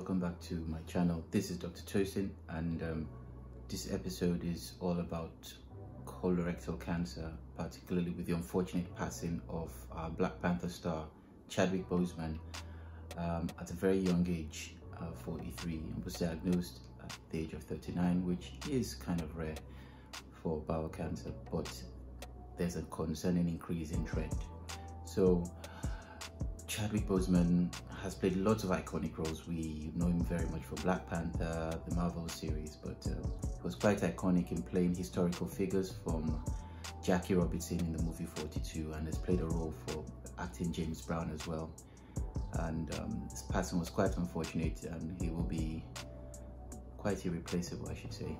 welcome back to my channel. This is Dr. Tosin, and this episode is all about colorectal cancer, particularly with the unfortunate passing of our Black Panther star Chadwick Boseman at a very young age, 43, and was diagnosed at the age of 39, which is kind of rare for bowel cancer, but there's a concerning increase in trend. So Chadwick Boseman has played lots of iconic roles. We know him very much for Black Panther, the Marvel series, but he was quite iconic in playing historical figures, from Jackie Robinson in the movie 42, and has played a role for acting James Brown as well. And this passing was quite unfortunate, and he will be quite irreplaceable, I should say.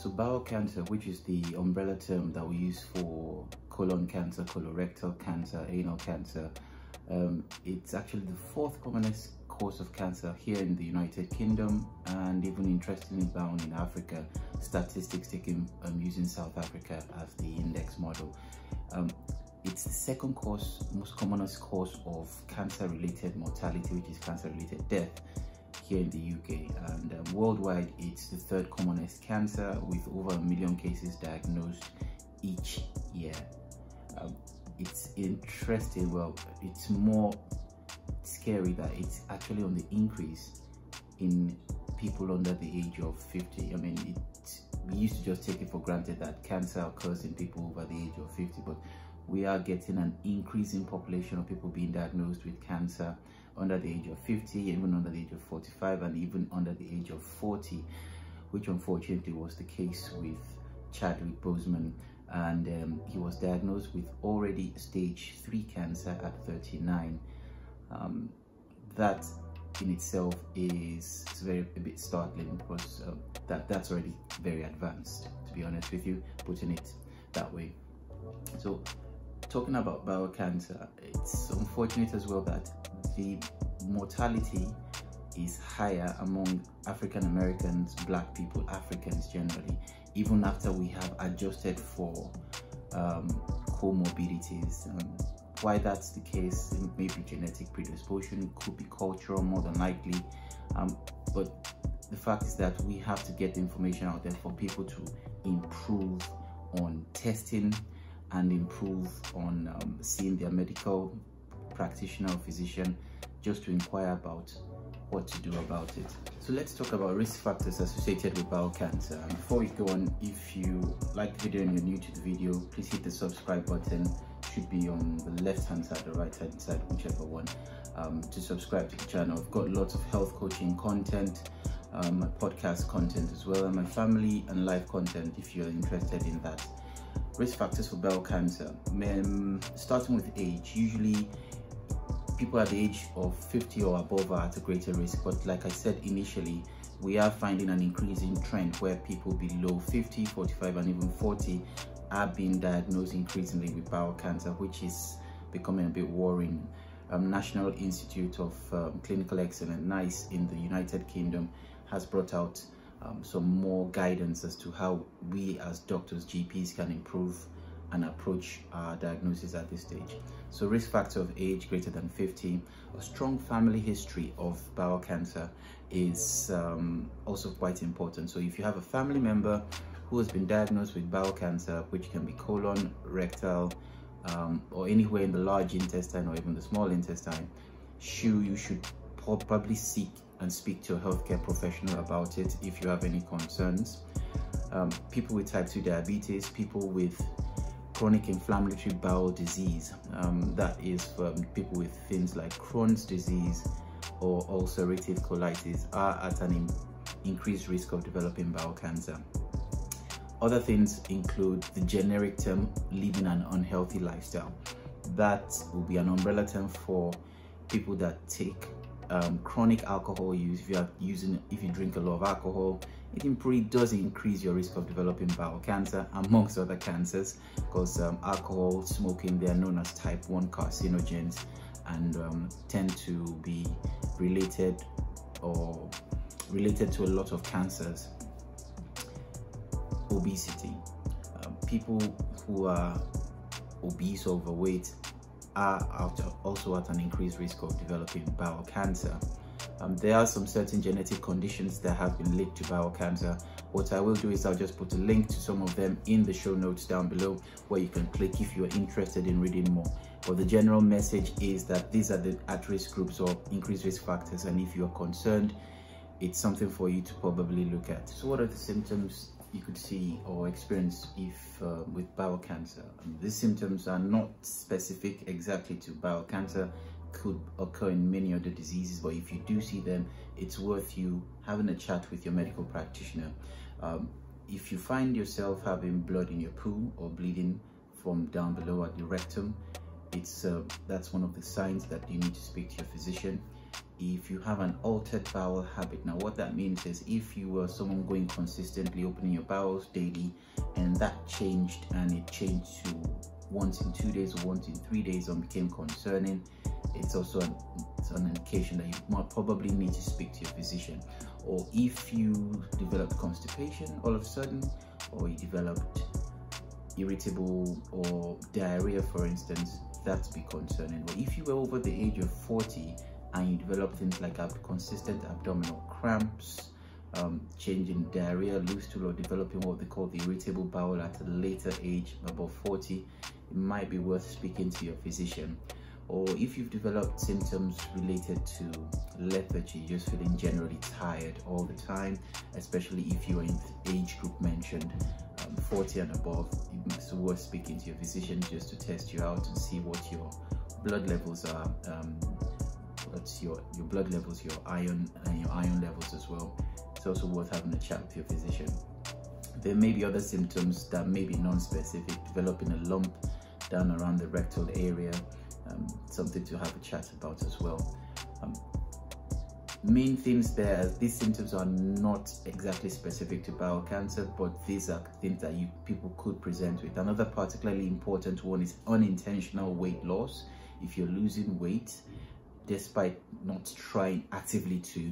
So bowel cancer, which is the umbrella term that we use for colon cancer, colorectal cancer, anal cancer, it's actually the fourth commonest cause of cancer here in the United Kingdom, and even interestingly bound in Africa, statistics taken using South Africa as the index model. It's the second cause, most commonest cause of cancer-related mortality, which is cancer-related death here in the UK, and worldwide it's the third commonest cancer, with over 1 million cases diagnosed each year. It's interesting, well, it's more scary that it's actually on the increase in people under the age of 50. I mean, we used to just take it for granted that cancer occurs in people over the age of 50, but we are getting an increasing population of people being diagnosed with cancer under the age of 50, even under the age of 45, and even under the age of 40, which unfortunately was the case with Chadwick Boseman. And he was diagnosed with already stage 3 cancer at 39. That in itself is a bit startling, because that's already very advanced, to be honest with you, putting it that way. So talking about bowel cancer, it's unfortunate as well that the mortality is higher among African Americans, Black people, Africans generally, even after we have adjusted for comorbidities. Why that's the case, maybe genetic predisposition, could be cultural more than likely, but the fact is that we have to get the information out there for people to improve on testing and improve on seeing their medical practitioner or physician, just to inquire about what to do about it. So let's talk about risk factors associated with bowel cancer. And before we go on, if you like the video and you're new to the video, please hit the subscribe button. It should be on the left hand side or right hand side, whichever one, to subscribe to the channel. I've got lots of health coaching content, my podcast content as well, and my family and life content if you're interested in that. Risk factors for bowel cancer, starting with age. Usually people at the age of 50 or above are at a greater risk, but like I said initially, we are finding an increasing trend where people below 50, 45 and even 40 are being diagnosed increasingly with bowel cancer, which is becoming a bit worrying. National Institute of Clinical Excellence, NICE, in the United Kingdom has brought out some more guidance as to how we as doctors, GPs, can improve and approach our diagnosis at this stage. So risk factor of age greater than 50, a strong family history of bowel cancer is also quite important. So if you have a family member who has been diagnosed with bowel cancer, which can be colon, rectal, or anywhere in the large intestine or even the small intestine, you should probably seek and speak to a healthcare professional about it if you have any concerns. People with type 2 diabetes, people with chronic inflammatory bowel disease, that is for people with things like Crohn's disease or ulcerative colitis, are at an increased risk of developing bowel cancer. Other things include the generic term living an unhealthy lifestyle. That will be an umbrella term for people that take chronic alcohol use. If you drink a lot of alcohol, it does increase your risk of developing bowel cancer, amongst other cancers, because alcohol, smoking, they are known as type 1 carcinogens, and tend to be related to a lot of cancers. Obesity. People who are obese or overweight are also at an increased risk of developing bowel cancer. There are some certain genetic conditions that have been linked to bowel cancer. What I will do is I'll just put a link to some of them in the show notes down below where you can click if you're interested in reading more. But the general message is that these are the at-risk groups or increased risk factors, and if you're concerned, it's something for you to probably look at. So what are the symptoms you could see or experience if with bowel cancer? And these symptoms are not specific exactly to bowel cancer, could occur in many other diseases, but if you do see them, it's worth you having a chat with your medical practitioner. If you find yourself having blood in your poo or bleeding from down below at the rectum, that's one of the signs that you need to speak to your physician. If you have an altered bowel habit, now what that means is if you were someone going consistently opening your bowels daily and that changed, and it changed to once in 2 days or once in 3 days and became concerning, it's also an indication that you might probably need to speak to your physician. Or if you developed constipation all of a sudden, or you developed irritable or diarrhea, for instance, that's be concerning. But if you were over the age of 40 and you develop things like consistent abdominal cramps, changing diarrhea, loose stool, or developing what they call the irritable bowel at a later age above 40, it might be worth speaking to your physician. Or if you've developed symptoms related to lethargy, just feeling generally tired all the time, especially if you're in the age group mentioned, 40 and above, it's worth speaking to your physician just to test you out and see what your blood levels are, your blood levels, your iron, and your iron levels as well. It's also worth having a chat with your physician. There may be other symptoms that may be non-specific, developing a lump down around the rectal area, something to have a chat about as well. Main things there, these symptoms are not exactly specific to bowel cancer, but these are things that people could present with. Another particularly important one is unintentional weight loss. If you're losing weight despite not trying actively to,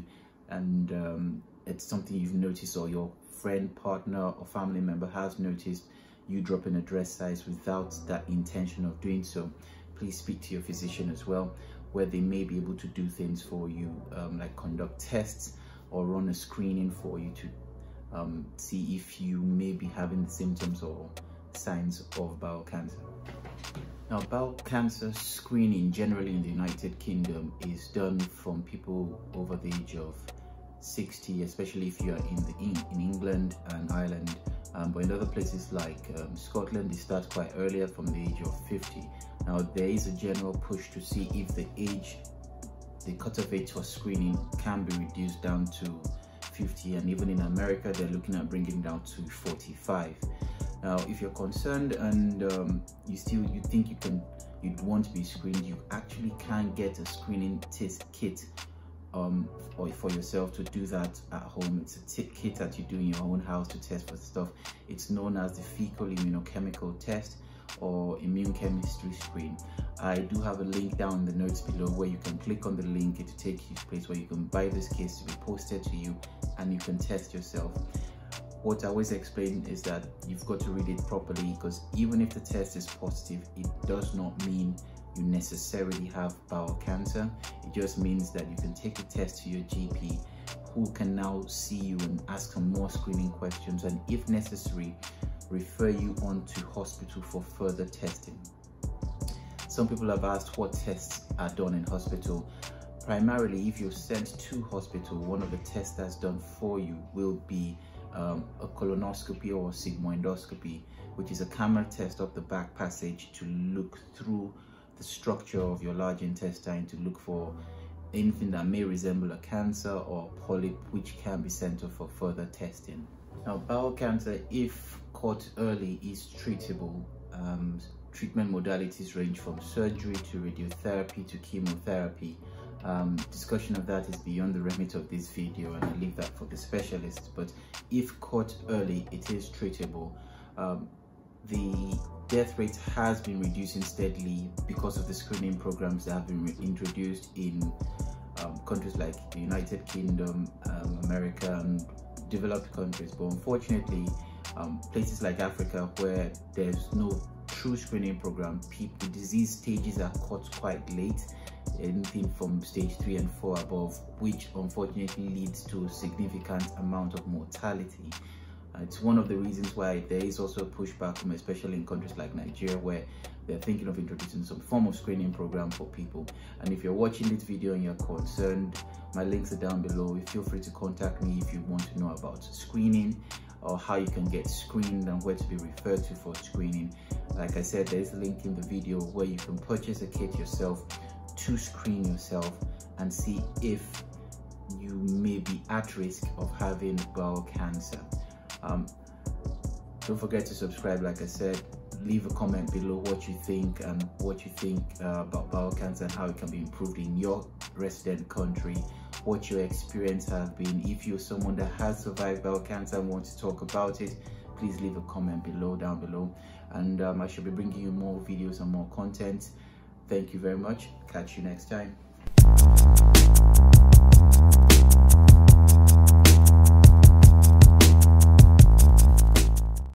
and it's something you've noticed, or your friend, partner, or family member has noticed, you dropping a dress size without that intention of doing so, please speak to your physician as well, where they may be able to do things for you, like conduct tests or run a screening for you to see if you may be having the symptoms or signs of bowel cancer. Now, bowel cancer screening generally in the United Kingdom is done from people over the age of 60, especially if you are in England and Ireland, but in other places like Scotland, they start quite earlier, from the age of 50. Now, there is a general push to see if the age, the cutoff age for screening, can be reduced down to 50, and even in America, they're looking at bringing down to 45. Now, if you're concerned and you think you'd want to be screened, you actually can get a screening test kit or for yourself to do that at home. It's a kit that you do in your own house to test for stuff. It's known as the fecal immunochemical test or immune chemistry screen. I do have a link down in the notes below where you can click on the link. It'll take you to a place where you can buy this kit to be posted to you, and you can test yourself. What I always explain is that you've got to read it properly, because even if the test is positive, it does not mean you necessarily have bowel cancer. It just means that you can take the test to your GP, who can now see you and ask some more screening questions, and if necessary, refer you on to hospital for further testing. Some people have asked what tests are done in hospital. Primarily, if you're sent to hospital, one of the tests that's done for you will be a colonoscopy or sigmoidoscopy, which is a camera test up the back passage to look through the structure of your large intestine to look for anything that may resemble a cancer or polyp, which can be sent off for further testing. Now, bowel cancer, if caught early, is treatable. Treatment modalities range from surgery to radiotherapy to chemotherapy. Discussion of that is beyond the remit of this video, and I leave that for the specialists, but if caught early, it is treatable. The death rate has been reducing steadily because of the screening programs that have been introduced in countries like the United Kingdom, America, and developed countries. But unfortunately, places like Africa, where there's no through screening program, the disease stages are caught quite late, anything from stage 3 and 4 above, which unfortunately leads to a significant amount of mortality. It's one of the reasons why there is also a pushback from, especially in countries like Nigeria, where they're thinking of introducing some form of screening program for people. And if you're watching this video and you're concerned, my links are down below. Feel free to contact me if you want to know about screening or how you can get screened and where to be referred to for screening. Like I said, there is a link in the video where you can purchase a kit yourself to screen yourself and see if you may be at risk of having bowel cancer. Don't forget to subscribe. Like I said, leave a comment below what you think and what you think about bowel cancer and how it can be improved in your resident country, what your experience has been. If you're someone that has survived bowel cancer and want to talk about it, please leave a comment below, down below, and I shall be bringing you more videos and more content. Thank you very much. Catch you next time.